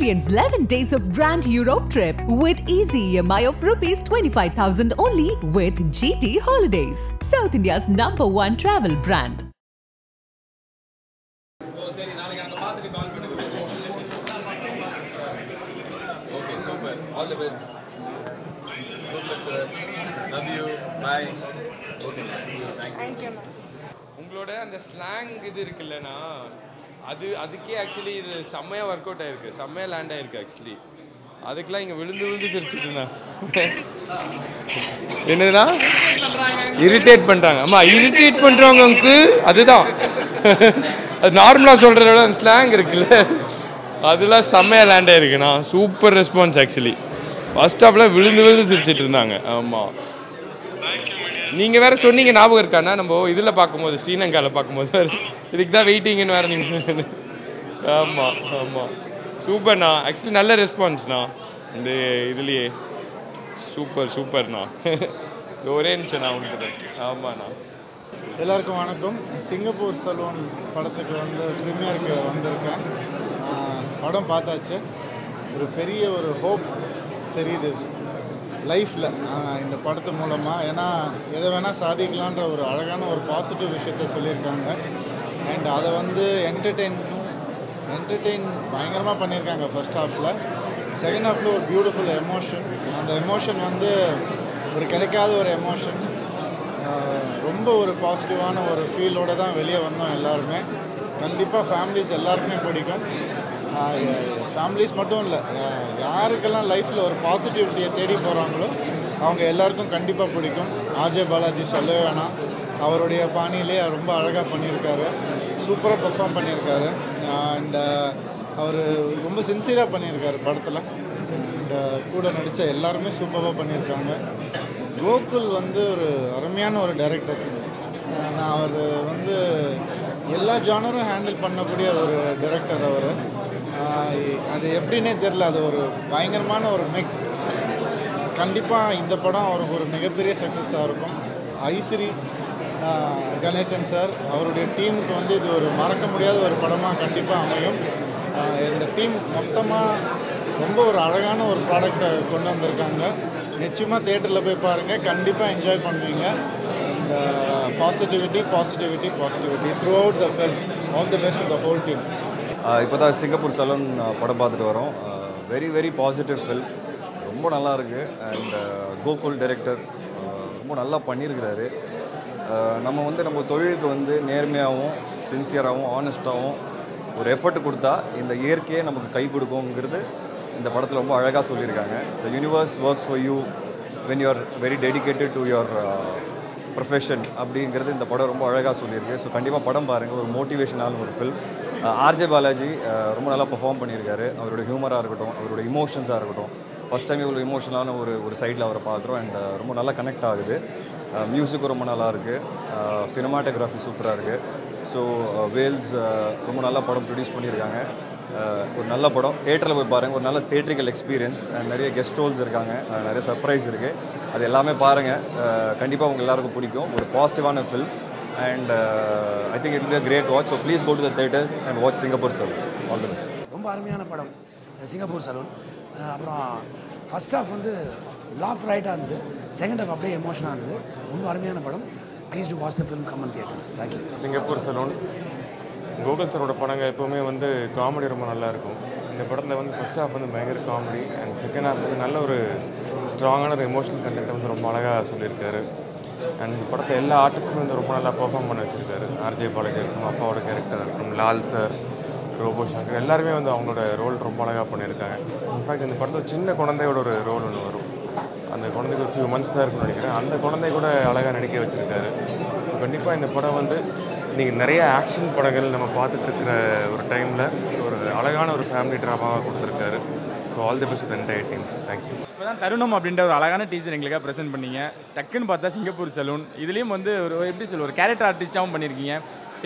Experience 11 days of Grand Europe trip with easy EMI of Rs 25,000 only with GT Holidays, South India's #1 travel brand. Okay, super. All the best. Good luck to us. Love you. Bye. Okay, thank you. உங்களோட அந்த slang இது இருக்குல்லனா அது அதுக்கே actually இது செம்மையா work out ஆயிருக்கு செம்மையா land ஆயிருக்கு एक्चुअली அதுக்குலாம் இங்க விழுந்து விழுந்து சிரிச்சிட்டேனா என்னடா இரிட்டேட் பண்றாங்க அம்மா இரிட்டேட் பண்றவங்களுக்கு அதுதான் அது நார்மலா சொல்றத விட அந்த ஸ்லாங் இருக்குல அதுல செம்மையா லேண்ட் ஆயிருக்குனா சூப்பர் ரெஸ்பான்ஸ் एक्चुअली ஃபர்ஸ்ட் ஆப்ல விழுந்து விழுந்து சிரிச்சிட்டு இருந்தாங்க ஆமா நீங்க வேற சொன்னீங்க ஞாபகம் இருக்கானா நம்ம இதுல பாக்கும்போது ஸ்ரீலங்கால பாக்கும்போது இதுக்கு தான் வெயிட்டிங்னு வேற நீங்க ஆமா ஆமா சூப்பர்னா एक्चुअली நல்ல ரெஸ்பான்ஸ்னா இந்த இதுலயே சூப்பர் சூப்பர்னா லோரன்ச்சனா உங்களுக்கு ஆமாண்ணா எல்லாருக்கும் வணக்கம் சிங்கப்பூர் சலூன் படத்துக்கு வந்து பிரீமியருக்கு வந்திருக்கேன் படம் பார்த்தாச்சு ஒரு பெரிய ஒரு ஹோப் தெரியுது லைஃப்ல இந்த படத்து மூலமா ஏனா எதை வேணா சாதிக்கலாம்ன்ற ஒரு அழகான ஒரு பாசிட்டிவ் விஷயத்தை சொல்லிருக்காங்க and அத வந்து என்டர்டெயின் பயங்கரமா பண்ணிருக்காங்க ஃபர்ஸ்ட் ஹாஃப்ல செகண்ட் ஹாஃப்ல ஒரு பியூட்டிஃபுல் எமோஷன் அந்த எமோஷன் வந்து ஒரு கிடைக்காத ஒரு எமோஷன் ரொம்ப ஒரு பாசிட்டிவான ஒரு ஃபீலோட தான் வெளியே வந்தோம் எல்லாரும் கண்டிப்பா ஃபேமிலிஸ் எல்லாருமே பிடிக்கும் ஃபேமிலிஸ் மட்டும் இல்லை யாருக்கெல்லாம் லைஃப்பில் ஒரு பாசிட்டிவிட்டியை தேடி போகிறாங்களோ அவங்க எல்லாருக்கும் கண்டிப்பாக பிடிக்கும் RJ பாலாஜி சொல்லவே வேணாம் அவருடைய பாணியிலே ரொம்ப அழகாக பண்ணியிருக்காரு சூப்பராக பெர்ஃபார்ம் பண்ணியிருக்காரு அண்ட் அவர் ரொம்ப சின்சியராக பண்ணியிருக்காரு படத்தில் அண்ட் கூட நடித்த எல்லாருமே சூப்பராக பண்ணியிருக்காங்க கோகுல் வந்து ஒரு அருமையான ஒரு டைரக்டர் நான் அவர் வந்து எல்லா ஜானரும் ஹேண்டில் பண்ணக்கூடிய ஒரு டைரக்டர் அவர் அது எப்படின்னே தெரியல அது ஒரு பயங்கரமான ஒரு மிக்ஸ் கண்டிப்பாக இந்த படம் அவருக்கு ஒரு மிகப்பெரிய சக்ஸஸாக இருக்கும் ஐசிரி கணேசன் சார் அவருடைய டீமுக்கு வந்து இது ஒரு மறக்க முடியாத ஒரு படமாக கண்டிப்பாக அமையும் இந்த டீம் மொத்தமாக ரொம்ப ஒரு அழகான ஒரு ப்ராடக்டை கொண்டு வந்திருக்காங்க நிச்சயமாக தியேட்டரில் போய் பாருங்கள் கண்டிப்பாக என்ஜாய் பண்ணுவீங்க இந்த positivity positivity positivity throughout the film all the best of the whole team இப்போ தான் சிங்கப்பூர் சலூன் படம் பார்த்துட்டு வரோம் வெரி பாசிட்டிவ் ஃபில் ரொம்ப நல்லா இருக்குது அண்ட் கோகுல் டைரக்டர் ரொம்ப நல்லா பண்ணியிருக்கிறாரு நம்ம வந்து நம்ம தொழிலுக்கு வந்து நேர்மையாகவும் சின்சியராகவும் ஆனஸ்ட்டாகவும் ஒரு எஃபர்ட் கொடுத்தா இந்த இயற்கையே நமக்கு கை கொடுக்குங்கிறது இந்த படத்தில் ரொம்ப அழகாக சொல்லியிருக்காங்க the universe works for you when you are very dedicated to your profession அப்படிங்கிறது இந்த படம் ரொம்ப அழகாக சொல்லியிருக்கு ஸோ கண்டிப்பாக படம் பாருங்கள் ஒரு மோட்டிவேஷனான ஒரு ஃபில் RJ பாலாஜி ரொம்ப நல்லா பெர்ஃபார்ம் பண்ணியிருக்காரு அவரோட ஹியூமராக இருக்கட்டும் அவரோட இமோஷன்ஸாக இருக்கட்டும் ஃபஸ்ட் டைம் இவ்வளோ இமோஷனலான ஒரு சைடில் அவரை பார்க்குறோம் அண்ட் ரொம்ப நல்லா கனெக்ட் ஆகுது மியூசிக்கும் ரொம்ப நல்லா இருக்குது சினிமாட்டோகிராஃபி சூப்பராக இருக்குது ஸோ வேல்ஸ் ரொம்ப நல்லா படம் ப்ரொடியூஸ் பண்ணியிருக்காங்க ஒரு நல்ல படம் தியேட்டரில் போய் பாருங்கள் ஒரு நல்ல தியேட்டரிக்கல் எக்ஸ்பீரியன்ஸ் அண்ட் நிறைய கெஸ்ட் ரோல்ஸ் இருக்காங்க நிறைய சர்ப்ரைஸ் இருக்குது அது எல்லாமே பாருங்கள் கண்டிப்பாக உங்கள் எல்லாருக்கும் பிடிக்கும் ஒரு பாசிட்டிவான film and I think it will be a great watch so please go to the theaters and watch Singapore Saloon all the best ரொம்ப அருமையான படம் சிங்கப்பூர் சலூன் அப்புறம் ஃபர்ஸ்ட் ஹாஃப் வந்து லாஃப் ரைட்டா இருந்தது செகண்ட் ஹாஃப் அப்படியே எமோஷனா இருந்தது ரொம்ப அருமையான படம் please do watch the film come on theaters thank you Singapore salon Gokul சாரோட படங்கள் எப்பவுமே வந்து காமெடி ரொம்ப நல்லா இருக்கும் இந்த படத்துல வந்து ஃபர்ஸ்ட் ஹாஃப் வந்து பயங்கர காமெடி and செகண்ட் ஹாஃப் வந்து நல்ல ஒரு ஸ்ட்ராங்கான ஒரு எமோஷனல் கண்டென்ட் வந்து ரொம்ப அழகா சொல்லியிருக்காரு அண்ட் இந்த படத்தை எல்லா ஆர்டிஸ்ட்டுமே வந்து ரொம்ப நல்லா பெர்ஃபார்ம் பண்ண வச்சுருக்காரு RJ பாலாஜி இருக்கும் அப்பாவோட கேரக்டராக இருக்கும் லால் சார் ரோபோ ஷங்கர் எல்லாருமே வந்து அவங்களோட ரோல் ரொம்ப அழகாக பண்ணியிருக்காங்க இன்ஃபேக்ட் இந்த படத்தில் சின்ன குழந்தையோட ஒரு ரோல் ஒன்று வரும் அந்த குழந்தைக்கு ஒரு ஃபியூ மந்த்ஸ் தான் இருக்குன்னு நினைக்கிறேன் அந்த குழந்தைய கூட அழகாக நடிக்க வச்சுருக்காரு ஸோ கண்டிப்பாக இந்த படம் வந்து இன்றைக்கி நிறையா ஆக்ஷன் படங்கள் நம்ம பார்த்துட்ருக்கிற ஒரு டைமில் ஒரு அழகான ஒரு ஃபேமிலி ட்ராமாவாக கொடுத்துருக்காரு so all the best with entire team thank you இப்போ தான் தருணம் அப்படின்ற ஒரு அழகான டீச்சர் எங்களுக்காக ப்ரெசென்ட் பண்ணிங்க டக்குன்னு பார்த்தா சிங்கப்பூர் சலூன் இதுலேயும் வந்து ஒரு எப்படி சொல்லுவோம் ஒரு கேரக்டர் ஆர்டிஸ்ட்டாகவும் பண்ணியிருக்கீங்க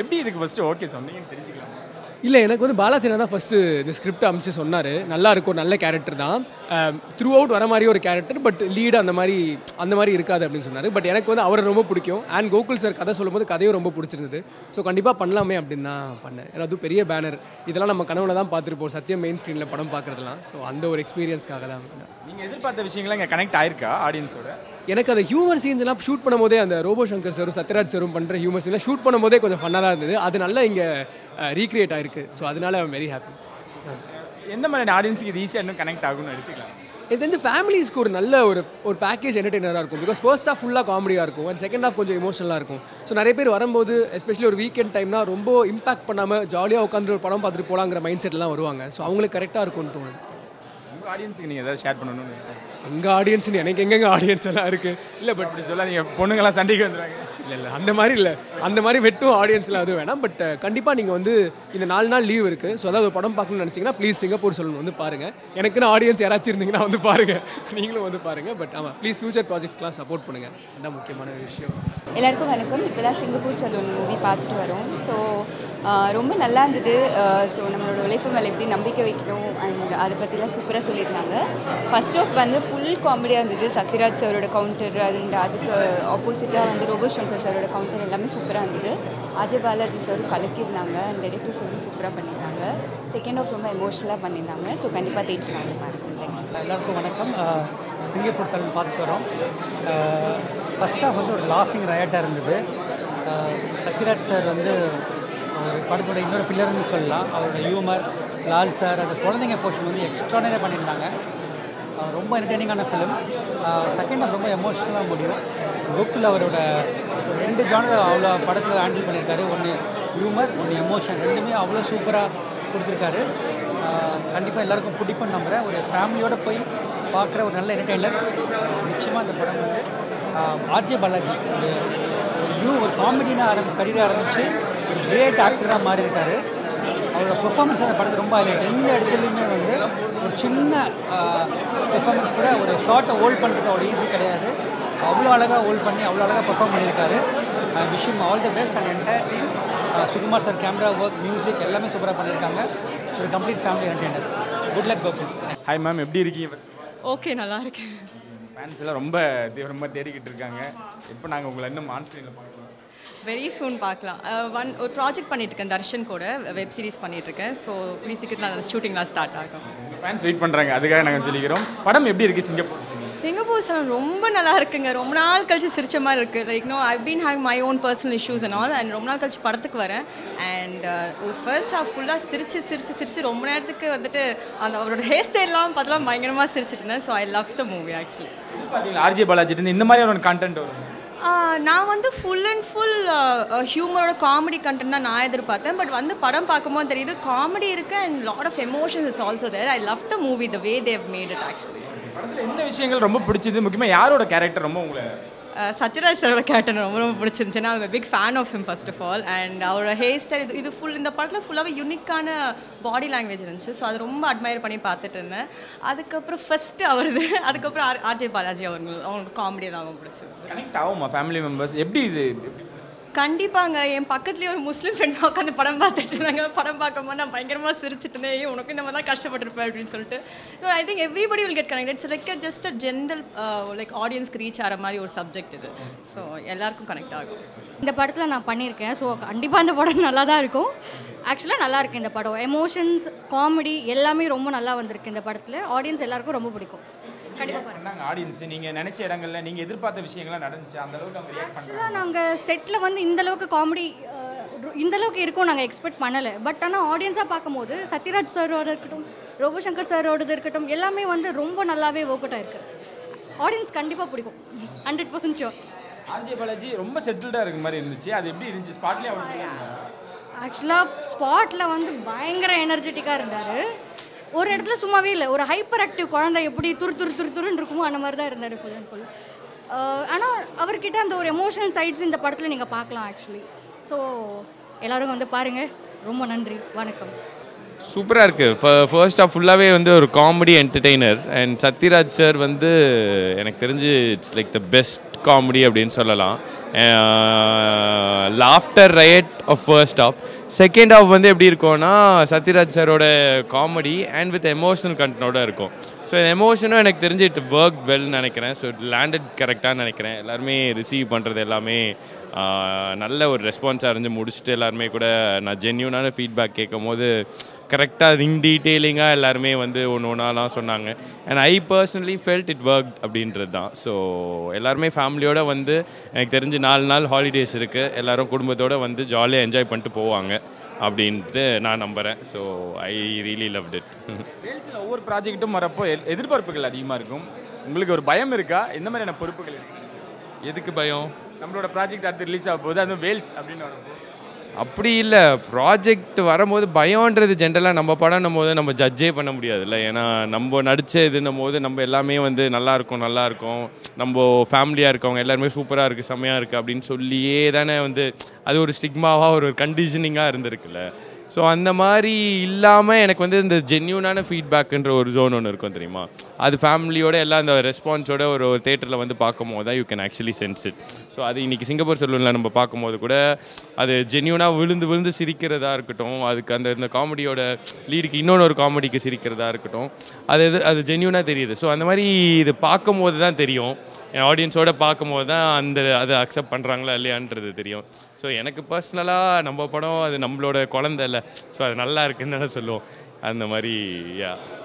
எப்படி இதுக்கு ஃபஸ்ட்டு ஓகே சொன்னீங்கன்னு தெரிஞ்சுக்கலாம் இல்லை எனக்கு வந்து பாலாஜினா தான் ஃபஸ்ட்டு இந்த ஸ்கிரிப்ட் அமைச்சு சொன்னார். நல்லா இருக்கும், நல்ல கேரக்டர் தான், த்ரூ அவுட் வர மாதிரி ஒரு கேரக்டர், பட் லீடு அந்த மாதிரி இருக்காது அப்படின்னு சொன்னார். பட் எனக்கு வந்து அவரை ரொம்ப பிடிக்கும். அண்ட் கோகுல் சார் கதை சொல்லும்போது கதையும் ரொம்ப பிடிச்சிருந்தது. ஸோ கண்டிப்பாக பண்ணலாமே அப்படின்னு தான் பண்ணேன். ஏன்னா அதுவும் பெரிய பேனர், இதெல்லாம் நம்ம கனவுல தான் பார்த்துருப்போம், சத்தியம் மெயின் ஸ்க்ரீனில் படம் பார்க்குறதுலாம். ஸோ அந்த ஒரு எக்ஸ்பீரியன்ஸ்க்காக தான். நீங்கள் எதிர்பார்த்த விஷயங்கள்லாம் இங்கே கனெக்ட் ஆயிருக்கா ஆடியன்ஸோட? எனக்கு அந்த ஹியூமர் சீன்ஸ்லாம் ஷூட் பண்ணும்போதே, அந்த ரோபோ சங்கர் சாரும் சத்யராஜ் சாரும் பண்ணுற ஹியூமர் சீன்லாம் ஷூட் பண்ணும்போதே கொஞ்சம் ஃபன்னாக தான் இருந்தது. அது நல்லா இங்கே ரீக்ரியேட் ஆகிருக்கு. ஸோ அதனால ஐம் வெரி ஹாப்பி. எந்த மாதிரி ஆடியன்ஸுக்கு இது ஈஸியாக இன்னும் கனெக்ட் ஆகும்னு எடுத்துக்கலாம்? இது வந்து ஃபேமிலிஸ்க்கு ஒரு நல்ல ஒரு பேக்கேஜ் என்டர்டெய்னராக இருக்கும். பிகாஸ் ஃபர்ஸ்ட் ஹாஃப் ஃபுல்லாக காமெடியாக இருக்கும் அண்ட் செகண்ட் ஹாஃப் கொஞ்சம் இமோஷனலாக இருக்கும். ஸோ நிறைய பேர் வரும்போது எஸ்பெஷலி ஒரு வீக்கெண்ட் டைம்னா ரொம்ப இம்பாக்ட் பண்ணாமல் ஜாலியாக உட்காந்து ஒரு படம் பார்த்துட்டு போகலாங்கிற மைண்ட் செட்லாம் வருவாங்க. ஸோ அவங்களுக்கு கரெக்டாக இருக்கும்னு தோணுது. ஆடியன்ஸுக்கு நீங்கள் ஏதாவது ஷேர் பண்ணணும்னு? எங்கள் ஆடியன்ஸ்னு எனக்கு எங்கெங்கே ஆடியன்ஸ் எல்லாம் இருக்குது. இல்லை பட் இப்படி சொல்ல நீங்கள் பொண்ணுங்கள்லாம் சண்டைக்கு வந்துடுவாங்க. இல்லை அந்த மாதிரி வெட்டும் ஆடியன்ஸ்லாம் அதுவும் வேணாம். பட் கண்டிப்பாக நீங்கள் வந்து இந்த 4 நாள் லீவ் இருக்குது. ஸோ அதாவது ஒரு படம் பார்க்கணும்னு நினச்சிங்கன்னா ப்ளீஸ் சிங்கப்பூர் சலூன் வந்து பாருங்கள். எனக்குன்னு ஆடியன்ஸ் யாராச்சும் இருந்தீங்கன்னா வந்து பாருங்கள், நீங்களும் வந்து பாருங்கள். பட் ஆமாம், ப்ளீஸ் ஃபியூச்சர் ப்ராஜெக்ட்ஸ்லாம் சப்போர்ட் பண்ணுங்கள், அதுதான் முக்கியமான விஷயம். எல்லாருக்கும் வணக்கம். இப்போ தான் சிங்கப்பூர் சலூன் மூவி பார்த்துட்டு வரோம். ஸோ ரொம்ப நல்லா இருந்தது. ஸோ நம்மளோட உழைப்பு மேலே எப்படி நம்பிக்கை வைக்கணும் அண்ட் அதை பற்றிலாம் சூப்பராக சொல்லியிருந்தாங்க. ஃபர்ஸ்ட் ஆஃப் வந்து ஃபுல் காமெடியாக இருந்தது. சத்யராஜ் சாரோட கவுண்டர் அண்ட் அதுக்கு ஆப்போசிட்டாக வந்து ரோபோ சங்கர் சாரோட கவுண்டர் எல்லாமே சூப்பராக இருந்தது. RJ பாலாஜி சாரும் கலக்கியிருந்தாங்க அண்ட் டைரக்டர் சாரும் சூப்பராக பண்ணியிருந்தாங்க. செகண்ட் ஆஃப் ரொம்ப எமோஷனலாக பண்ணியிருந்தாங்க. ஸோ கண்டிப்பாக தேட்டர் வாங்க பாருங்கள். தேங்க்யூ. எல்லாருக்கும் வணக்கம். சிங்கப்பூர் சலூன் பார்த்துட்டு வரோம். ஃபர்ஸ்ட் ஆஃப் வந்து ஒரு லாஃபிங் ரயட்டாக இருந்தது. சத்யராஜ் சார் வந்து படத்தோட இன்னொரு பில்லர்னு சொல்லலாம். அவரோட ஹியூமர், லால் சார் அந்த குழந்தைங்க போர்ஷன் வந்து எக்ஸ்ட்ரானராக பண்ணியிருந்தாங்க. ரொம்ப என்டர்டெய்னிங்கான ஃபிலிம். செகண்ட் ஹாஃப் ரொம்ப எமோஷ்னலாக முடியும். கோகுல் அவரோட 2 ஜானர் அவ்வளோ படத்தில் ஹேண்டில் பண்ணியிருக்காரு. 1 ஹியூமர், 1 எமோஷன், ரெண்டுமே அவ்வளோ சூப்பராக கொடுத்துருக்காரு. கண்டிப்பாக எல்லாருக்கும் பிடிக்கும்னு நம்புகிறேன். ஒரு ஃபேமிலியோடு போய் பார்க்குற ஒரு நல்ல என்டர்டெய்னர் நிச்சயமாக அந்த படம். வந்து RJ பாலாஜி ஒரு காமெடினாக கரியராக ஆரம்பித்து ஒரு கிரேட் ஆக்டராக மாறி இருக்காரு. அவரோட பெர்ஃபார்மன்ஸ் அந்த படத்தை ரொம்ப ஹைலைட். எந்த இடத்துலையுமே வந்து ஒரு சின்ன பெர்ஃபார்மன்ஸ் கூட ஒரு ஷார்ட்டை ஹோல்ட் பண்ணுறது அவ்வளோ ஈஸி கிடையாது. அவ்வளோ அழகாக ஹோல்ட் பண்ணி அவ்வளோ அழகாக பெர்ஃபார்ம் பண்ணியிருக்காரு. Wish him all the best and entire team. Sukumar sir camera work, music எல்லாமே சூப்பராக பண்ணியிருக்காங்க. ஒரு complete family entertainer. Good luck Gokul. Hi ma'am, எப்படி இருக்கீங்க? ஓகே, நல்லா இருக்கேன். ஃபேன்ஸ் எல்லாம் ரொம்ப தீவிரமாக தேடிக்கிட்டு இருக்காங்க. இப்போ நாங்கள் உங்களை இன்னும் ஆன் ஸ்க்ரீனில் பார்க்கலாம். வெரி சூன் பார்க்கலாம். ஒரு ப்ராஜெக்ட் பண்ணிட்டுருக்கேன் தர்ஷன் கூட, வெப் சீரிஸ் பண்ணிட்டுருக்கேன். ஸோ ப்ளீஸ் சீக்கிரத்தில் அந்த ஷூட்டிங்லாம் ஸ்டார்ட் ஆகும். ஃபேன்ஸ் வெயிட் பண்ணுறாங்க, அதுக்காக நாங்கள் சொல்லிக்கிறோம். படம் எப்படி இருக்குது? சிங்கப்பூர் சலூன் ரொம்ப நல்லா இருக்குங்க. ரொம்ப நாள் கழிச்சு சிரிச்ச மாதிரி இருக்குது. Like no I been have my own personal issues and all. And ரொம்ப நாள் கழிச்சு படத்துக்கு வரேன். அண்ட் ஒரு ஃபர்ஸ்ட் ஹாஃப் ஃபுல்லாக சிரிச்சு சிரிச்சு சிரிச்சு ரொம்ப நேரத்துக்கு வந்துட்டு அந்த அவரோட ஹேர் ஸ்டைல்லாம் பார்த்தலாம் பயங்கரமாக சிரிச்சிட்டு இருந்தேன். So I love the movie actually. பார்த்தீங்களா RJ பாலாஜி இருந்து இந்த மாதிரி ஒரு கண்டென்ட் வரும். நான் வந்து ஃபுல் அண்ட் ஃபுல் ஹியூமரோட காமெடி கண்டென்ட் தான் நான் எதிர்பார்த்தேன். பட் வந்து படம் பார்க்கும்போது தெரியுது காமெடி இருக்குது and lot of emotions is also there. I love the movie the way Dev made it actually. படத்தில் என்ன விஷயங்கள் ரொம்ப பிடிச்சது? முக்கியமாக யாரோட கேரக்டர் ரொம்ப உங்களை? சத்யராஜ் சாரோட கேரக்டர் ரொம்ப ரொம்ப பிடிச்சிருந்துச்சுன்னா I am a big fan of him first of all. And அவரோட ஹேர் ஸ்டைல் இது ஃபுல் இந்த படத்தில் ஃபுல்லாகவே யூனிக்கான பாடி லாங்குவேஜ் இருந்துச்சு. ஸோ அது ரொம்ப அட்மையர் பண்ணி பார்த்துட்டு இருந்தேன். அதுக்கப்புறம் ஃபஸ்ட்டு அவருது, அதுக்கப்புறம் RJ பாலாஜி அவங்களுக்கு காமெடி தான் அவங்க பிடிச்சது. கனெக்ட் ஆகுமா ஃபேமிலி மெம்பர்ஸ்? எப்படி இது? கண்டிப்பாங்க. என் பக்கத்துலேயே ஒரு முஸ்லீம் ஃப்ரெண்டாக உட்காந்து படம் பார்த்துட்டு இருந்தாங்க. படம் பார்க்கும்போது நான் பயங்கரமாக சிரிச்சுட்டு இருந்தேன். ஏன் உனக்கு இந்த மாதிரி தான் கஷ்டப்பட்டுருப்பேன் அப்படின்னு சொல்லிட்டு. So I think everybody will get connected. It's like just a general like ஆடியன்ஸ்க்கு ரீச் ஆகிற மாதிரி ஒரு சப்ஜெக்ட் இது. ஸோ எல்லாருக்கும் கனெக்ட் ஆகும். இந்த படத்தில் நான் பண்ணியிருக்கேன். ஸோ கண்டிப்பாக இந்த படம் நல்லா தான் இருக்கும். ஆக்சுவலாக நல்லாயிருக்கு இந்த படம். எமோஷன்ஸ், காமெடி எல்லாமே ரொம்ப நல்லா வந்திருக்கு இந்த படத்தில். ஆடியன்ஸ் எல்லாருக்கும் ரொம்ப பிடிக்கும். நாங்கள் செட்டில் வந்து இந்தளவுக்கு காமெடி இந்தளவுக்கு இருக்கும் நாங்கள் எக்ஸ்பெக்ட் பண்ணலை. பட் ஆனால் ஆடியன்ஸாக பார்க்கும்போது சத்யராஜ் சாரோட இருக்கட்டும், ரோபோ சங்கர் சாரோடது இருக்கட்டும், எல்லாமே வந்து ரொம்ப நல்லாவே ஒர்க் அவுட் ஆயிருக்கு. ஆடியன்ஸ் கண்டிப்பாக பிடிக்கும், 100% ஷோர். RJ பாலாஜி ரொம்ப செட்டில்டாக இருக்க மாதிரி இருந்துச்சு. அது எப்படி இருந்துச்சு ஸ்பாட்லேயே? ஆக்சுவலாக ஸ்பாட்டில் வந்து பயங்கர எனர்ஜெட்டிக்காக இருந்தார். ஒரு இடத்துல சும்மாவே இல்லை. ஒரு ஹைப்பர் ஆக்டிவ் குழந்தை எப்படி துரு துரு துரு துருன்னு இருக்குமோ அந்த மாதிரி தான் இருந்தார் ஃபுல் அண்ட் ஃபுல். ஆனால் அவர்கிட்ட அந்த ஒரு எமோஷனல் சைட்ஸ் இந்த படத்தில் நீங்கள் பார்க்கலாம் ஆக்சுவலி. ஸோ எல்லோரும் வந்து பாருங்கள். ரொம்ப நன்றி, வணக்கம். சூப்பராக இருக்குது. ஃபர்ஸ்ட் ஆஃப் ஃபுல்லாகவே வந்து ஒரு comedy entertainer. And Sathyaraj sir வந்து எனக்கு தெரிஞ்சு it's like the best comedy அப்படின்னு சொல்லலாம். Laughter riot of first half. Second half is Sathyaraj sir's comedy and with emotional content. So the emotion, it worked well, so it landed correctly. Everyone received it. Nalla response arrange mudichittu ellarme kuda na genuine ana feedback kekkumbodhu correct ah in detailing ah ellarme vandu onona la sonnanga and I personally felt it worked abindradha so ellarme family oda vandu enak therinju 4 naal holidays irukku ellarum kudumbathoda vandu jolly enjoy pannittu povaanga abindru na nambaren so I really loved it reels la over project marappo edirparpugal adhigama irukum ungalku or bayam iruka indha mariana poruppugal edhukku bayam நம்மளோட project அடுத்து release ஆக போகுது அது Wales அப்படின்னு வரும்போது அப்படி இல்லை project வரும்போது பயம்ன்றது ஜென்ரலாக நம்ம படம்னும் போது நம்ம ஜட்ஜே பண்ண முடியாதுல்ல ஏன்னா நம்ம நடித்த இதுன்னும் போது நம்ம எல்லாமே வந்து நல்லாயிருக்கும் நம்ம ஃபேமிலியாக இருக்கவங்க எல்லாருமே சூப்பராக இருக்குது செம்மையாக இருக்குது அப்படின்னு சொல்லியே தானே வந்து அது ஒரு ஸ்டிக்மாவாக ஒரு கண்டிஷனிங்காக இருந்திருக்குல்ல ஸோ அந்த மாதிரி இல்லாமல் எனக்கு வந்து இந்த ஜென்யூனான ஃபீட்பேக்குன்ற ஒரு ஜோன் ஒன்று இருக்கும் தெரியுமா அது ஃபேமிலியோட எல்லாம் இந்த ரெஸ்பான்ஸோட ஒரு தேட்டரில் வந்து பார்க்கும் போது தான் you can actually sense it so அது இன்றைக்கி சிங்கப்பூர் சலூனில் நம்ம பார்க்கும்போது கூட அது ஜென்யூனாக விழுந்து விழுந்து சிரிக்கிறதா இருக்கட்டும் அதுக்கு அந்த இந்த காமெடியோட லீடுக்கு இன்னொன்று ஒரு காமெடிக்கு சிரிக்கிறதா இருக்கட்டும் அது அது ஜென்யூனாக தெரியுது ஸோ அந்த மாதிரி இது பார்க்கும் போது தான் தெரியும் என் ஆடியன்ஸோடு பார்க்கும்போது தான் அந்த அதை அக்செப்ட் பண்ணுறாங்களா இல்லையான்றது தெரியும் ஸோ எனக்கு பர்சனலாக நம்ம படம் அது நம்மளோட குழந்தை இல்லை ஸோ அது நல்லா இருக்குன்னு சொல்லுவோம் அந்த மாதிரி